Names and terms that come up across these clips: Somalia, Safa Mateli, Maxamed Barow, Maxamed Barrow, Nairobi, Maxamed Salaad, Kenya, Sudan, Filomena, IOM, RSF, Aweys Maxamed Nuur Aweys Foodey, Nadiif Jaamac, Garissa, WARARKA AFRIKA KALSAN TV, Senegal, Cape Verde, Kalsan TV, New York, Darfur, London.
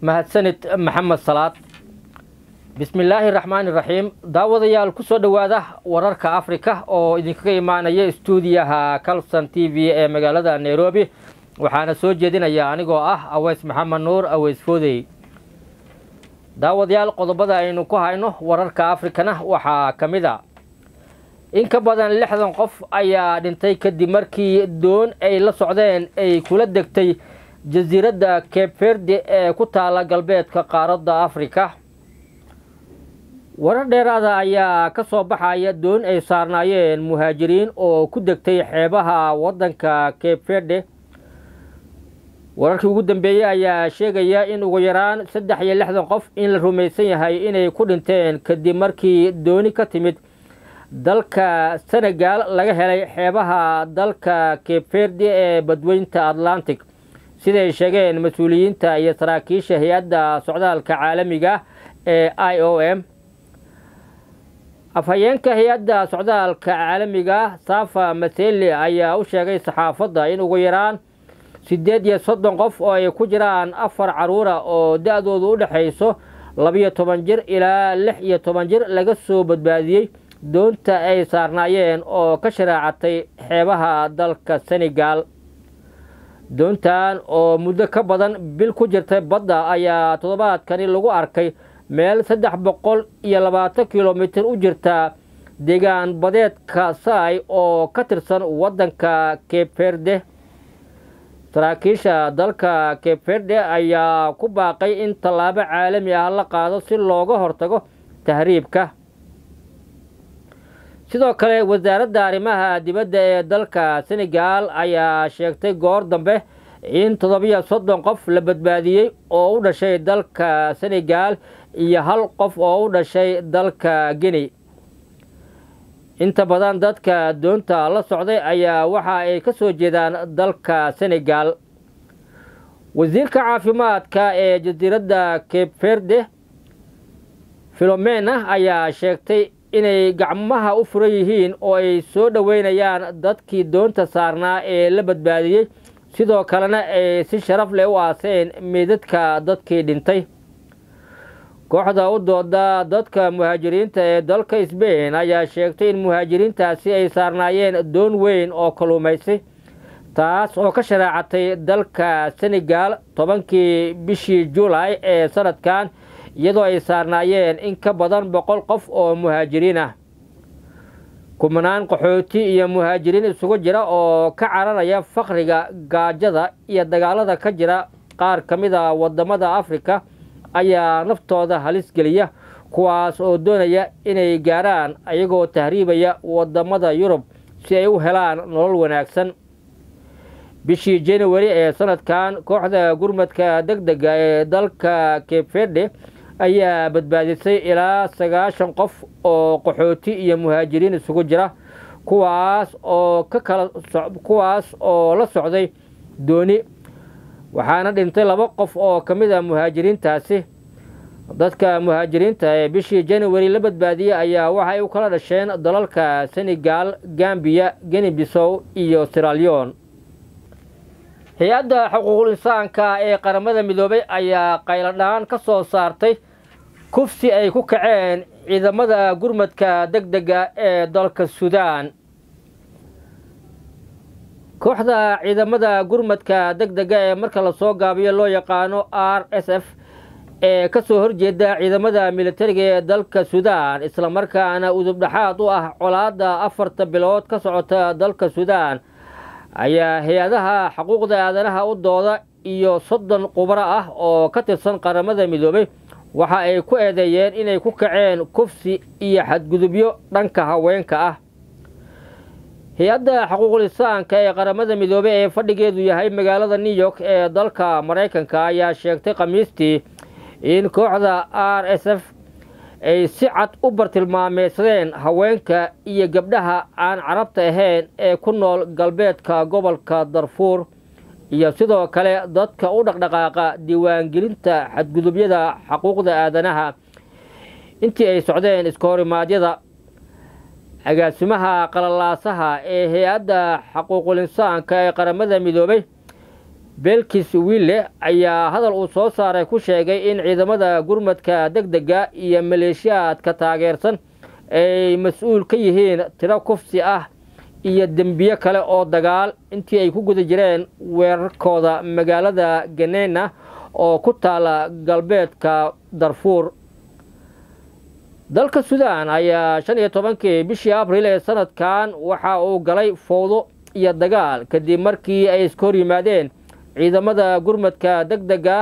mahadsanid maxamed salaad bismillaahi raxmaani raxiim daawadayaal ku soo dhawaada wararka afrika oo idinkaga imaanaya stuudiyaha Kalsan TV ee magaalada Nairobi waxaana soo jeedinaya anigoo ah Aweys Maxamed Nuur Aweys Foodey daawadayaal qodobada aynu ku hayno wararka afrikana waxa kamida in ka badan 60 qof ayaa dhintay kadib markii doon ay la socdeen ay kula degtay jasiiradda Cape Verde ee ku taala galbeedka qaaradda Afrika warar dheeraada ayaa ka soo baxaya doon ay saarnaayeen muhaajiriin oo ku degtay xeebaha wadanka Cape Verde wararkii ugu dambeeyay ayaa sheegaya in ugu yaraan 63 qof in la rumaysan yahay inay ku dhinteen kadib markii dooni ka timid dalka Senegal laga helay xeebaha dalka Cape Verde ee badweynta Atlantic sida sheegeen mas'uuliyiinta iyo saraakiisha hay'adda socdaalka caalamiga ee IOM afayeenka hay'adda socdaalka caalamiga Safa Mateli ayaa u sheegay saxaafadda in ugu yaraan 38 qof oo ay ku jiraan 4 caruur oo da'doodu u dhaxayso 12 jir ilaa 16 jir laga soo badbaadiyay doonta ay saarnaayeen oo ka sharaacatay xeebaha dalka Senegal doontan oo muddo ka badan bil ku jirtay badda ayaa toddobaadkani lagu arkay meel 320 kilometer u jirta deegaan badeedka Saay oo ka tirsan wadanka Cape Verde saraakiisha dalka Cape Verde ayaa ku baaqay in tallaabo caalami ah la qaado si looga hortago tahriibka sidoo kale wasaaradda arrimaha dibadda ee dalka Senegal ayaa sheegtay goor dambe in 37 qof la badbaadiyay oo u dhashay dalka Senegal iyo 1 qof oo u dhashay dalka Guinea inta badan dadka doonta la socday ayaa waxa ay ka soo jeedaan dalka Senegal wasiirka caafimaadka ee jasiiradda Cape Verde Filomena ayaa sheegtay inay gacmaha u furan yihiin oo ay soo dhaweynayaan dadkii doonta saarnaa ee la badbaadiyay sidoo kalena ay si sharaf leh u aaseen meedadka dadkii dhintay kooxda u dooda dadka muhaajiriinta ee dalka Spain ayaa sheegtay in muhaajiriintaasi ay saarnaayeen doon weyn oo kaluumaysi taas oo ka sharaacatay dalka Senegal 10kii bishii July ee sanadkan iyadoo ay saarnaayeen in ka badan 100 qof oo muhaajiriin ah kumanaan qaxooti iyo muhaajiriin isugu jira oo ka cararaya faqriga gaajada iyo dagaalada ka jira qaar kamid ah wadamada Afrika ayaa naftooda halis geliya kuwaas oo doonaya inay gaaraan ayagoo tahriibaya wadamada Yurub si ay u helaan nolol wanaagsan bishii January ee sanadkan kooxda gurmadka degdega ee dalka Cape Verde ayaa badbaadisay ilaa 9 qof oo qaxooti iyo muhaajiriin isugu jira kuwaas oo la socday dooni waxaana dhintay 2 qof oo kamid ah muhaajiriintaasi dadka muhaajiriinta ee bishii January la badbaadiyay ayaa waxay u kala dhasheen dalalka Senegal, Gambia, Guinea Bissau iyo Sierra Leone hay'adda xuquuqul insaanka ee qaramada midoobay ayaa qayladhaan ka soo saartay kufsi ay ku kaceen ciidamada gurmadka degdega ee dalka Sudan kooxda ciidamada gurmadka degdega ee marka la soo gaabiyo loo yaqaano RSF ee ka soo horjeeda ciidamada militariga ee dalka Sudan isla markaana udub dhaxaad u ah colaadda 4 bilood ka socota dalka Sudan ayaa hay'adaha xuquuqda aadanaha u dooda iyo 30 qubaro ah oo ka tirsan qaramada midoobay waxa ay ku eedeeyeen inay ku kaceen kufsi iyo xadgudubyo dhanka haweenka ah hay'adda xuquuqul insaanka ee qaramada midoobay ee fadhigeedu yahay magaalada New York ee dalka Mareykanka ayaa sheegtay khamiistii in kooxda RSF ay si cad u bartilmaameedsadeen haweenka iyo gabdhaha aan carabta ahayn ee ku nool galbeedka gobolka Darfur iyo sidoo kale dadka u dhaqdhaqaaqa diiwaangelinta xadgudubyada xuquuqda aadanaha intii ay socdeen iska horimaadyada agaasimaha qalalaasaha ee hay'adda xuquuqul insaanka ee qaramada midoobay بالكيس ويلي ايا هذا الأصوات صار كوشاقي إن عيدمدا قرمتكا دقدقا إيا مليشيات كتاغيرسن أي مسؤول كيهين ترى كفسي إيا الدنبيا كلا أو دقال انتي أي كوكو دجرين ويركودا مقالدا جنينا أو كتالا قلبيت كدارفور دالك السودان ايا شان إيا طبانكي بشي أبريل إيا سند كان وحاو قلي فوضو إيا دقال كدي مركي أي سكوري مادين ciidamada gurmadka degdega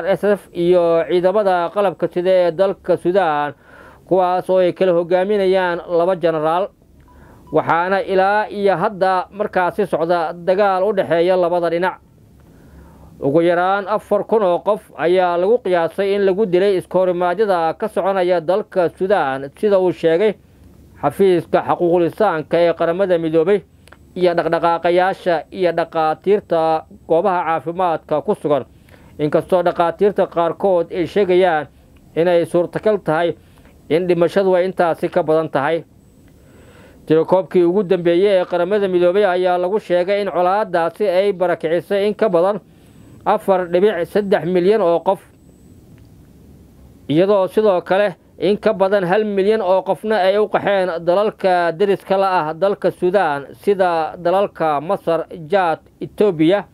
RSF iyo ciidamada qalabka sida ee dalka Sudan kuwaas oo ay kala hogaaminayaan laba generaal waxaana ilaa iyo hadda markaasi socda dagaal u dhaxeeya labada dhinac ugu yaraan 4,000 oo qof ayaa lagu qiyaasay in lagu dilay iskoorimaadada ka soconaya dalka Sudan sida uu sheegay xafiiska xuquuqul insaanka ee qaramada midoobay iyo dhaqdhaqaaqayaasha iyo dhaqaatiirta goobaha caafimaadka ku sugan inkastoo dhaqaatiirta qaarkood ay sheegayaan inay suurtagal tahay in dhimashadu ay intaasi ka badan tahay tirakoobkii ugu dambeeyay ee qaramada midoobay ayaa lagu sheegay in colaadaasi ay barakicisay in ka badan 4.3 milyan oo qof iyadoo sidoo kale in ka badan 1 milyan oo qofna ay u qaxeen dalalka deriska la ah dalka Sudan sida dalalka Masar, Jaad, Ethiopia,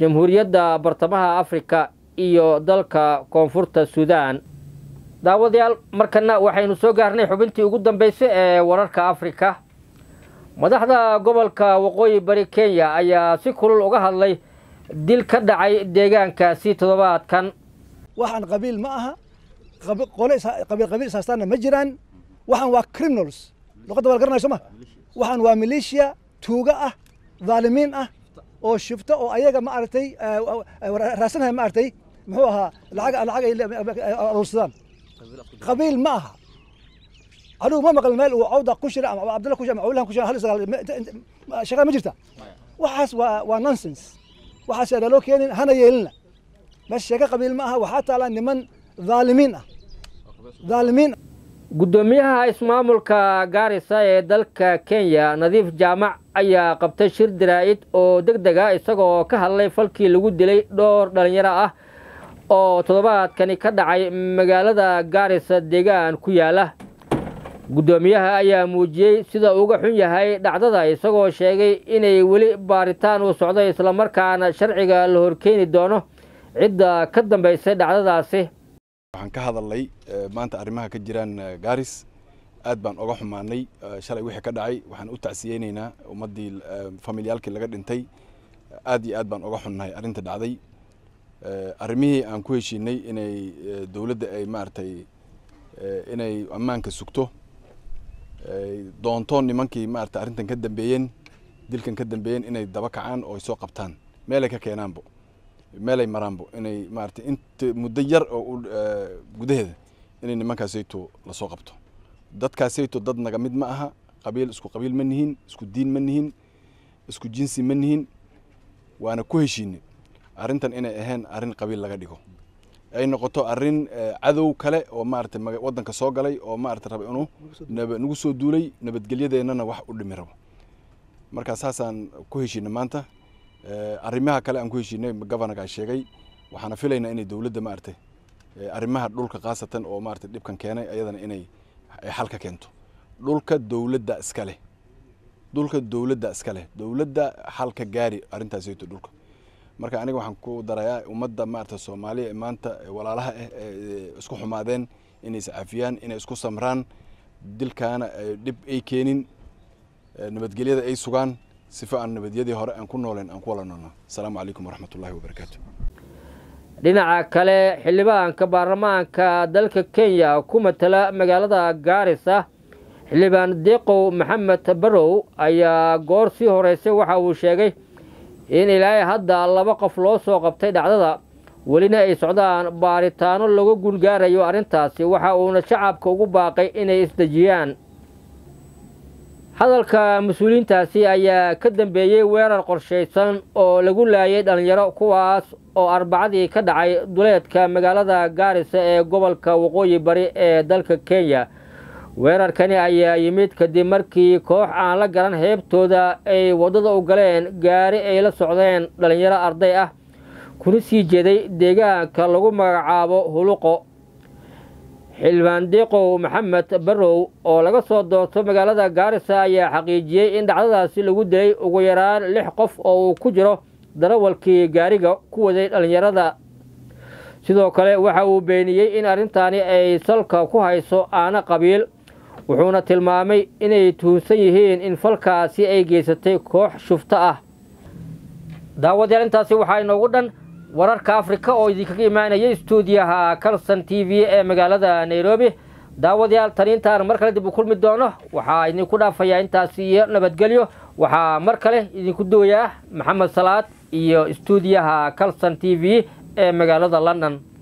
Jamhuuriyadda Bartamaha Afrika iyo dalka Koonfurta Sudan. Daawadayaal markana waxaynu soo gaarnay xubintii ugu dambeysay ee wararka Afrika. Madaxda gobolka Waqooyi Bari Kenya ayaa si kulul uga hadlay dil ka dhacay deegaankaasi toddobaadkan. Waxaan qabiil ma aha قبيل ساستانا مجران وحن وا كريمنالز لقد والقرنا يسمى وحن وا ميليشيا توغا ظالمين او شفته او ايغا ما ارتي راسنها ما ارتي محوها العقا السودان قبيل ماها قالوا ما مقل مال وعوده قشره عبد الله قشره معولها قشره هل شغال مجرته وحاس ونونسنس وحاس لو كان هنا يلنا مش شقه قبيل ماها وحتى على ان من ظالمين gudoomiyaha ismaamulka Garissa ee dalka Kenya Nadiif Jaamac ayaa qabtay shir diraayid oo degdeg ah isagoo ka hadlay falkii lagu dilay dhowr dhalinyaro ah oo toddobaadkan ka dhacay magaalada Garissa deegaan ku yaala gudoomiyaha ayaa muujiyay sida uu uga xun yahay dhacdada isagoo sheegay inay wali baaritaan u socdo isla markaana sharciga la horkeeni doono cidda ka dambaysay dhacdadaasi waxaan ka hadalay maanta arimaha ka jiraan Garissa aad baan uga xumaanay shalay wixii ka dhacay waxaan u tacsiyeynaa ummadii familiyalkii laga dhintay aad iyo aad baan uga xunnahay arinta dhacday arimihii aan ku heshiinay inay dawladda ay maartay inay ammaanka sugto doontoon nimankii maartay arintan ka dambeeyeen dilkan ka dambeeyeen inay daba kacaan oo soo qabtaan meel ka keenaanbo meelay maranbo inay maartay inta muddo yar oo gudaheeda inay nimankaasayto la soo qabto dadkaasayto dad naga mid ma aha qabiil isku qabiil ma nihiin isku diin ma nihiin isku jinsi ma nihiin waana ku heshiinay arintan inay ahayn arin qabiil laga dhigo ay noqoto arin cadow kale oo maartay wadanka soo galay oo maartay rab inuu nagu soo duulay nabadgelyadeena wax u dhimiro marka saasaan ku heshiinay maanta arimaha kale aan ku heshiinay gobolka sheegay waxaana filaynaa in dawladda maartay arimaha dhulka qaasatan oo maartay dibkan keenay ayadana inay xal ka keento dhulka dawladda iskale dawladda xal ka gaari arintaas ay dhulka marka aniga waxaan ku darayaa ummadda maartay Soomaaliya maanta walaalaha isku xumaadeen inay saafiyaan inay isku samraan dilkaana dib ay keenin nabadgelyada ay sugaan sifaan nabadiyadii hore aan ku nooleen aan ku walanoona assalamu alaykum warahmatullahi wabarakatuh dhinaca kale xilibaanka baarlamaanka dalka Kenya ku matala magaalada Garissa xilibaan deeqo Maxamed Barow ayaa goorsi horeysay waxa uu sheegay in ilaa hadda laba qof loo soo qabtay dhacdada walina ay socdaan baaritaano lagu guulgaarayo arintaasi waxa uu shacabka ugu baaqay inay isdajiyaan hadalka mas'uuliintaasi ayaa ka dambeeyay weerar qorsheysan oo lagu laayay dhalinyaro kuwaas oo arbacadii ka dhacay duleedka magaalada Garissa ee gobolka Waqooyi Bari ee dalka Kenya weerarkani ayaa yimid kadib markii koox aan la garan heebtooda ay wadada u galeen gaari ay la socdeen dhalinyaro arday ah kuna sii jeeday deegaanka lagu magacaabo huluqo xilbaan deeqo maxamed barrow oo laga soo doorto magaalada Garissa ayaa xaqiijiyay in dhacdadaasi lagu dilay ugu yaraan 6 qof oo uu ku jiro darawalkii gaariga ku waday dhalinyarada sidoo kale waxa uu beeniyay in arintani ay salka ku hayso aana qabiil wuxuuna tilmaamay inay tuhunsan yihiin in falkaasi ay geysatay koox shufta ah daawadeen intaasi waxa inoogu dhan wararka Afrika oo idinkaga imaanaya stuudiyaha Kalsan TV ee magaalada Nairobi daawadyaal taniintaan mar kale dib u kulmi doono waxa idinku dhaafayaa intaasi iyo nabadgelyo waxa mar kale idinku dooyaa Maxamed Salaad iyo stuudiyaha Kalsan TV ee magaalada London